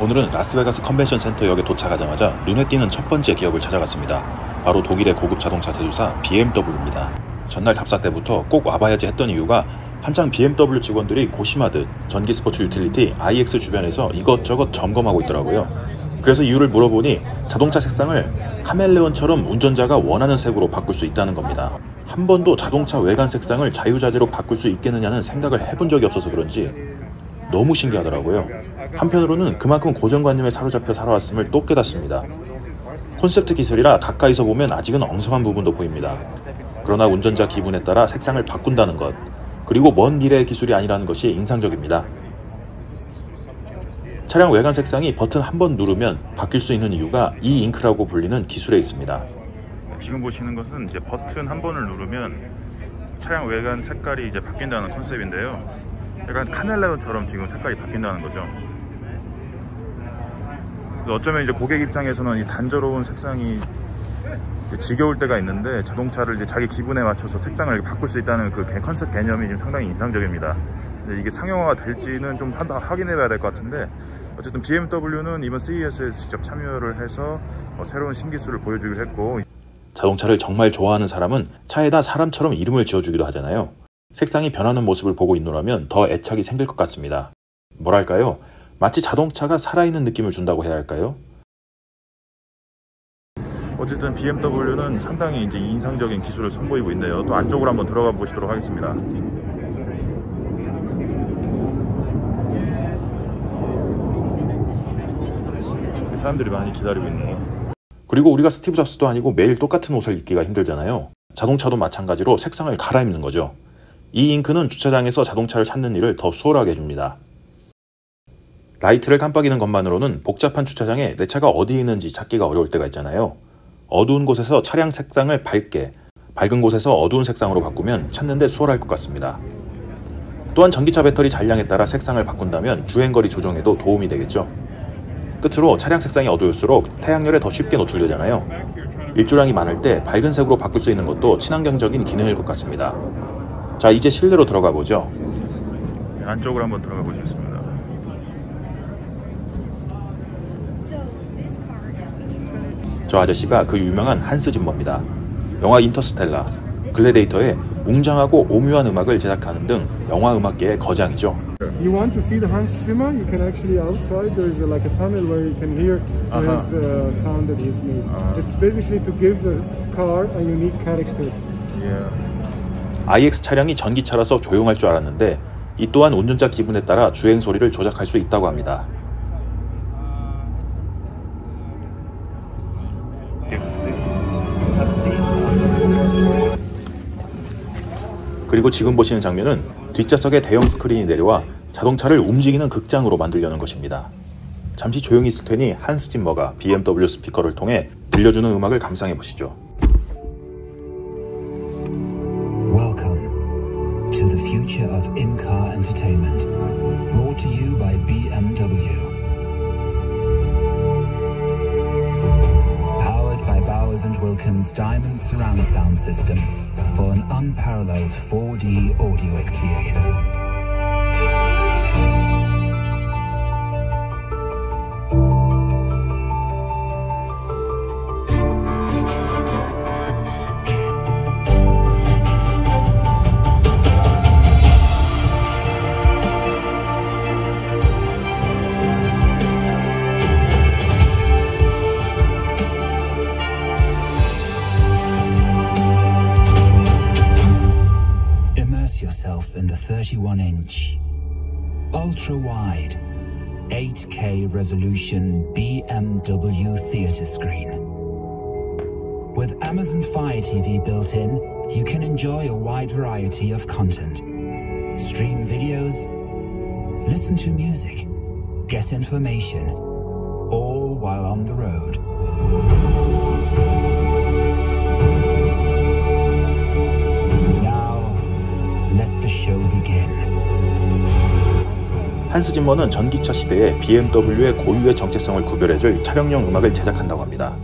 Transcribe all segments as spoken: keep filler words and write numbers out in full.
오늘은 라스베가스 컨벤션 센터역에 도착하자마자 눈에 띄는 첫 번째 기업을 찾아갔습니다. 바로 독일의 고급 자동차 제조사 비엠더블유입니다. 전날 답사 때부터 꼭 와봐야지 했던 이유가 한창 비엠더블유 직원들이 고심하듯 전기 스포츠 유틸리티 아이엑스 주변에서 이것저것 점검하고 있더라고요. 그래서 이유를 물어보니 자동차 색상을 카멜레온처럼 운전자가 원하는 색으로 바꿀 수 있다는 겁니다. 한 번도 자동차 외관 색상을 자유자재로 바꿀 수 있겠느냐는 생각을 해본 적이 없어서 그런지 너무 신기하더라고요. 한편으로는 그만큼 고정관념에 사로잡혀 살아왔음을 또 깨닫습니다. 콘셉트 기술이라 가까이서 보면 아직은 엉성한 부분도 보입니다. 그러나 운전자 기분에 따라 색상을 바꾼다는 것, 그리고 먼 미래의 기술이 아니라는 것이 인상적입니다. 차량 외관 색상이 버튼 한 번 누르면 바뀔 수 있는 이유가 이 잉크라고 불리는 기술에 있습니다. 지금 보시는 것은 이제 버튼 한 번을 누르면 차량 외관 색깔이 이제 바뀐다는 컨셉인데요. 약간 카멜레온처럼 지금 색깔이 바뀐다는 거죠. 어쩌면 이제 고객 입장에서는 이 단조로운 색상이 지겨울 때가 있는데 자동차를 이제 자기 기분에 맞춰서 색상을 바꿀 수 있다는 그 컨셉 개념이 지금 상당히 인상적입니다. 이게 상용화가 될지는 좀 한다 확인해 봐야 될 것 같은데, 어쨌든 비엠더블유는 이번 씨이에스에 직접 참여를 해서 새로운 신기술을 보여주기로 했고, 자동차를 정말 좋아하는 사람은 차에다 사람처럼 이름을 지어주기도 하잖아요. 색상이 변하는 모습을 보고 있노라면 더 애착이 생길 것 같습니다. 뭐랄까요? 마치 자동차가 살아있는 느낌을 준다고 해야 할까요? 어쨌든 비엠더블유는 상당히 이제 인상적인 기술을 선보이고 있네요. 또 안쪽으로 한번 들어가 보시도록 하겠습니다. 사람들이 많이 기다리고 있네요. 그리고 우리가 스티브 잡스도 아니고 매일 똑같은 옷을 입기가 힘들잖아요. 자동차도 마찬가지로 색상을 갈아입는 거죠. 이 잉크는 주차장에서 자동차를 찾는 일을 더 수월하게 해줍니다. 라이트를 깜빡이는 것만으로는 복잡한 주차장에 내 차가 어디 있는지 찾기가 어려울 때가 있잖아요. 어두운 곳에서 차량 색상을 밝게, 밝은 곳에서 어두운 색상으로 바꾸면 찾는 데 수월할 것 같습니다. 또한 전기차 배터리 잔량에 따라 색상을 바꾼다면 주행거리 조정에도 도움이 되겠죠. 끝으로 차량 색상이 어두울수록 태양열에 더 쉽게 노출되잖아요. 일조량이 많을 때 밝은 색으로 바꿀 수 있는 것도 친환경적인 기능일 것 같습니다. 자, 이제 실내로 들어가 보죠. 안쪽으로 한번 들어가 보겠습니다. 저 아저씨가 그 유명한 한스 짐머입니다. 영화 인터스텔라, 글래디에이터의 웅장하고 오묘한 음악을 제작하는 등 영화 음악계의 거장이죠. You want to see the Hans Zimmer? You can actually outside. There is a, like a tunnel where you can hear his uh, sound that he's made. Uh. It's basically to give the car a unique character. Yeah. 아이엑스 차량이 전기차라서 조용할 줄 알았는데 이 또한 운전자 기분에 따라 주행 소리를 조작할 수 있다고 합니다. 그리고 지금 보시는 장면은 뒷좌석에 대형 스크린이 내려와 자동차를 움직이는 극장으로 만들려는 것입니다. 잠시 조용히 있을 테니 한스 짐머가 비엠더블유 스피커를 통해 들려주는 음악을 감상해 보시죠. Welcome to the future of in-car entertainment. Brought to you by 비엠더블유. Powered by Bowers and Wilkins Diamond Surround Sound System. For an unparalleled 포 디 audio experience. Yourself in the thirty-one inch ultra wide eight K resolution 비엠더블유 theater screen. With Amazon Fire 티비 built in, you can enjoy a wide variety of content. Stream videos, listen to music, get information, all while on the road. 한스 짐머는 전기차 시대에 비엠더블유의 고유의 정체성을 구별해줄 촬영용 음악을 제작한다고 합니다.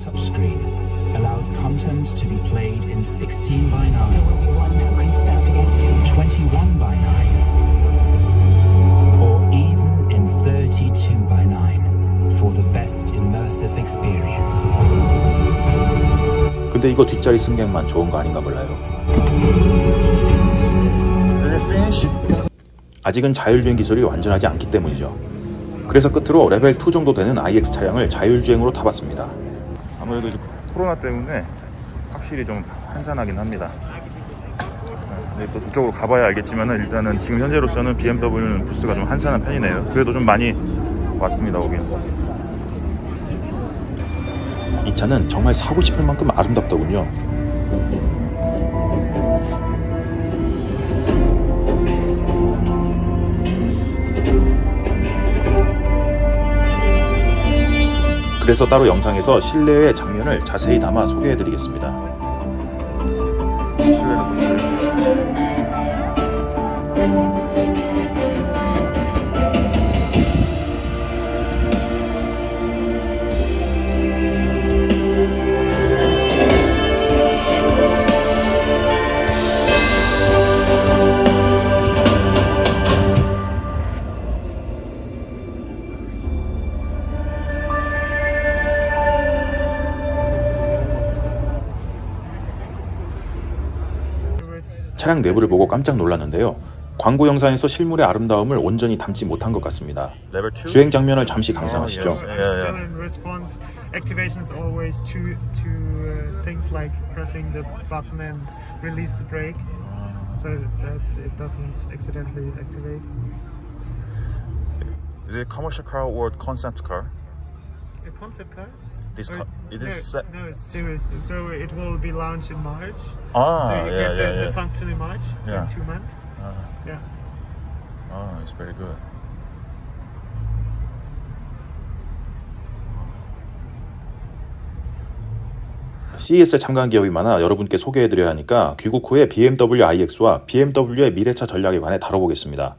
immersive experience. 근데 이거 뒷자리 승객만 좋은 거 아닌가 몰라요. 아직은 자율주행 기술이 완전하지 않기 때문이죠. 그래서 끝으로 레벨 투 정도 되는 아이엑스 차량을 자율주행으로 타봤습니다. 아무래도 이제 코로나 때문에 확실히 좀 한산하긴 합니다. 또 저쪽으로 가봐야 알겠지만 일단은 지금 현재로서는 비엠더블유 부스가 좀 한산한 편이네요. 그래도 좀 많이 왔습니다. 오긴 이 차는 정말 사고 싶을 만큼 아름답더군요. 그래서 따로 영상에서 실내외 장면을 자세히 담아 소개해드리겠습니다. 실내로 보세요. 차량 내부를 보고 깜짝 놀랐는데요. 광고 영상에서 실물의 아름다움을 온전히 담지 못한 것 같습니다. 주행 장면을 잠시 감상하시죠. This car, it is no, no, serious. So it will be launched in March. Ah, so you yeah, get the, yeah, yeah. the function in March, so yeah. in two months. Uh, yeah. Oh, it's very good. 씨이에스에 참가한 기업이 많아 여러분께 소개해드려야 하니까 귀국 후에 비엠더블유 아이엑스와 비엠더블유의 미래차 전략에 관해 다뤄보겠습니다.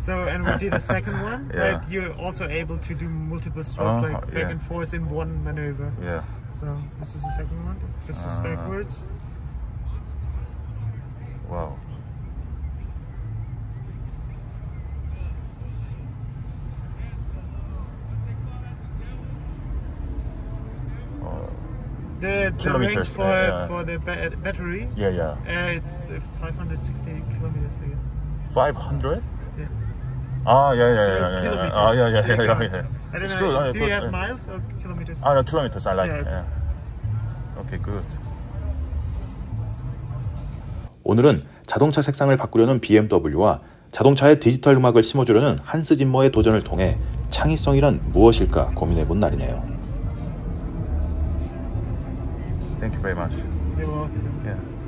So and we did a second one, yeah. but you're also able to do multiple strokes, oh, like back yeah. and forth in one maneuver. Yeah. So this is the second one. This uh, is backwards. Wow. The, the range for yeah. for the ba battery. Yeah, yeah. Uh, it's five hundred sixty kilometers, I guess. five hundred? Yeah. Ah, yeah, yeah, yeah, yeah, yeah. Ah, yeah, yeah, yeah, yeah, yeah. I don't it's know, good. Do you good. have miles or kilometers? Ah, no, kilometers. I like yeah. it. Yeah. Okay, good. 오늘은 자동차 색상을 바꾸려는 비엠더블유와 자동차에 디지털 음악을 심어주려는 한스 짐머의 도전을 통해 창의성이란 무엇일까 고민해본 날이네요. Thank you very much. You're welcome. Yeah.